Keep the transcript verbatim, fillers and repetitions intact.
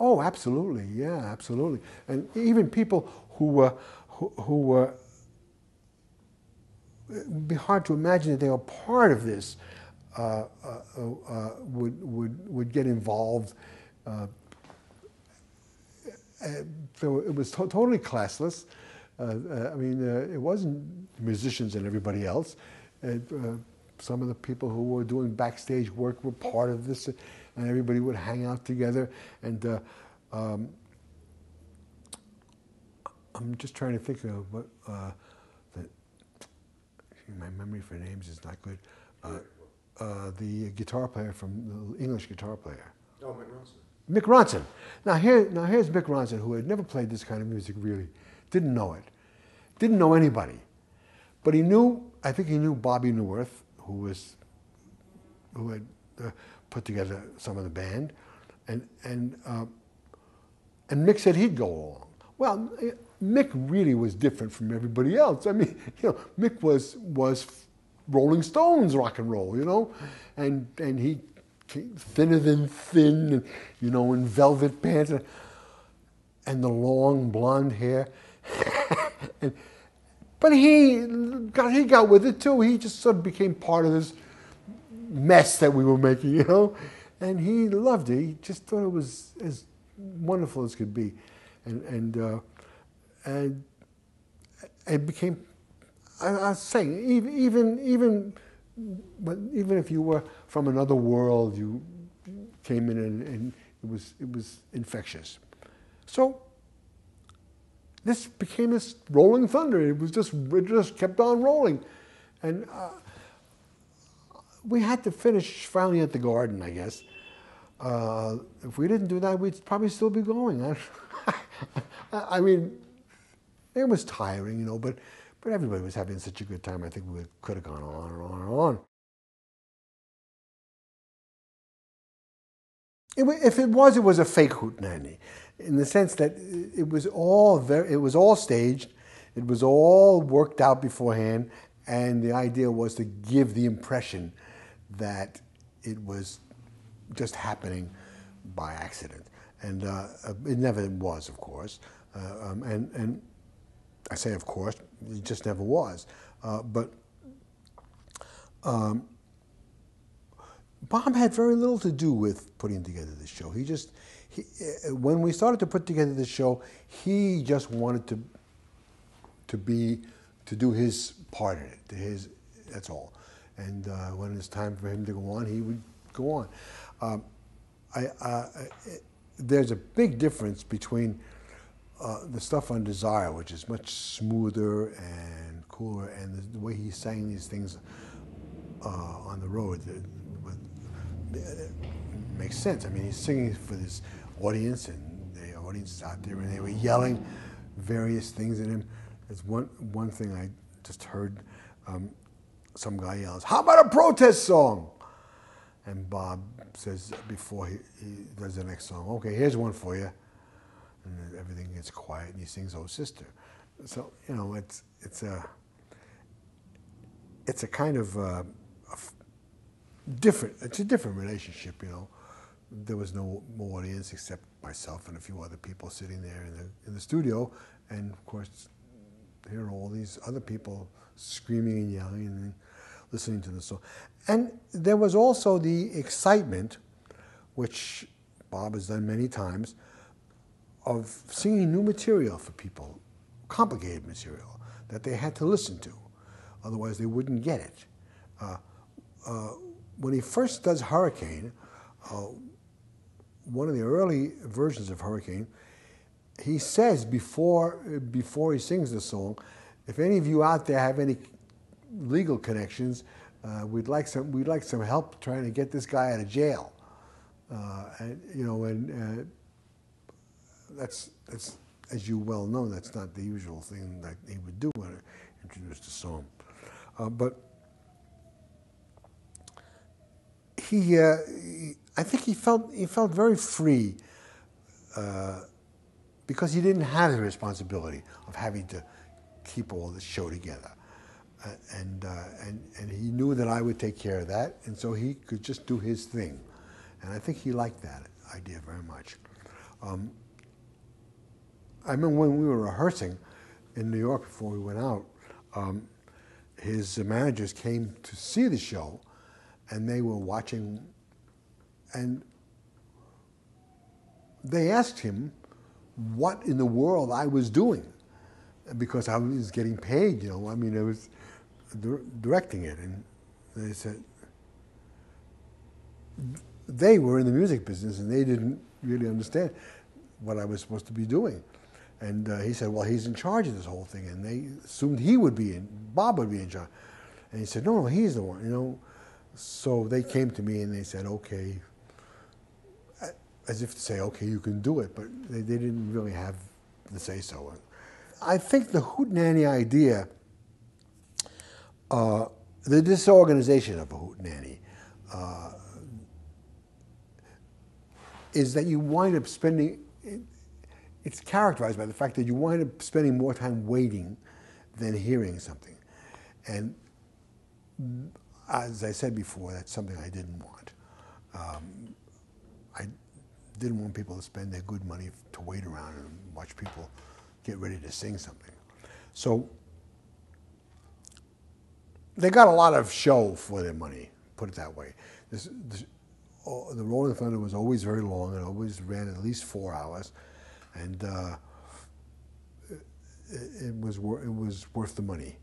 Oh, absolutely, yeah, absolutely. And even people who were, who, who were, it would be hard to imagine that they were part of this, uh, uh, uh, would, would, would get involved. Uh, so it was to totally classless. Uh, uh, I mean, uh, it wasn't musicians and everybody else. It, uh, some of the people who were doing backstage work were part of this, and everybody would hang out together. And uh, um, I'm just trying to think of what uh, the, my memory for names is not good. Uh, uh, the guitar player from the English guitar player. Oh, Mick Ronson. Mick Ronson. Now here, now here's Mick Ronson, who had never played this kind of music really, didn't know it, didn't know anybody, but he knew. I think he knew Bobby Neuwirth, who was, who had uh, put together some of the band, and and uh, and Mick said he'd go along. Well, Mick really was different from everybody else. I mean, you know, Mick was was Rolling Stones rock and roll, you know, and and he thinner than thin, and, you know, in velvet pants, and, and the long blonde hair, and. But he got, he got with it too. He just sort of became part of this mess that we were making, you know? And he loved it. He just thought it was as wonderful as could be. And, and, uh, and it became, I, I was saying, even, even, even, even if you were from another world, you came in and, and it was, it was infectious. So, this became this rolling thunder. It was just, it just kept on rolling, and uh, we had to finish finally at the Garden, I guess. Uh, if we didn't do that, we'd probably still be going. I mean, it was tiring, you know, but but everybody was having such a good time. I think we could have gone on and on and on. It, if it was, it was a fake hootenanny, in the sense that it was all very, it was all staged, it was all worked out beforehand, and the idea was to give the impression that it was just happening by accident, and uh, it never was, of course. Uh, um, and and I say of course, it just never was. Uh, but um, Bob had very little to do with putting together this show. He just. He, when we started to put together the show, he just wanted to to be to do his part in it. To his, that's all. And uh, when it's time for him to go on, he would go on. Um, I, uh, it, there's a big difference between uh, the stuff on Desire, which is much smoother and cooler, and the, the way he sang these things uh, on the road. It, it, it makes sense. I mean, he's singing for this audience, and the audience is out there, and they were yelling various things at him. There's one one thing I just heard, um, some guy yells, "How about a protest song?" And Bob says before he, he does the next song, "Okay, here's one for you," and everything gets quiet, and he sings "Oh Sister." So you know, it's it's a it's a kind of uh, a different. It's a different relationship, you know. There was no more audience except myself and a few other people sitting there in the, in the studio, and of course here are all these other people screaming and yelling and listening to the song. And there was also the excitement, which Bob has done many times, of singing new material for people, complicated material, that they had to listen to, otherwise they wouldn't get it. Uh, uh, when he first does Hurricane, uh, one of the early versions of Hurricane, he says before before he sings the song, "If any of you out there have any legal connections, uh, we'd like some we'd like some help trying to get this guy out of jail." Uh, and you know, and uh, that's that's as you well know, that's not the usual thing that he would do when he introduced the song, uh, but. He, uh, he, I think he felt he felt very free uh, because he didn't have the responsibility of having to keep all the show together, uh, and uh, and and he knew that I would take care of that, and so he could just do his thing, and I think he liked that idea very much. Um, I remember when we were rehearsing in New York before we went out, um, his managers came to see the show, and they were watching, and they asked him what in the world I was doing, because I was getting paid, you know, I mean, I was di- directing it. And they said, they were in the music business and they didn't really understand what I was supposed to be doing. And uh, he said, well, he's in charge of this whole thing. And they assumed he would be in, Bob would be in charge. And he said, no, no, he's the one, you know. So they came to me and they said, okay, as if to say, okay, you can do it, but they, they didn't really have the say-so. I think the hootenanny idea, uh, the disorganization of a hootenanny, uh, is that you wind up spending, it, it's characterized by the fact that you wind up spending more time waiting than hearing something. And as I said before, that's something I didn't want. Um, I didn't want people to spend their good money to wait around and watch people get ready to sing something. So they got a lot of show for their money, put it that way. This, this, oh, the Rolling Thunder was always very long and always ran at least four hours, and uh, it, it was wor- it was worth the money.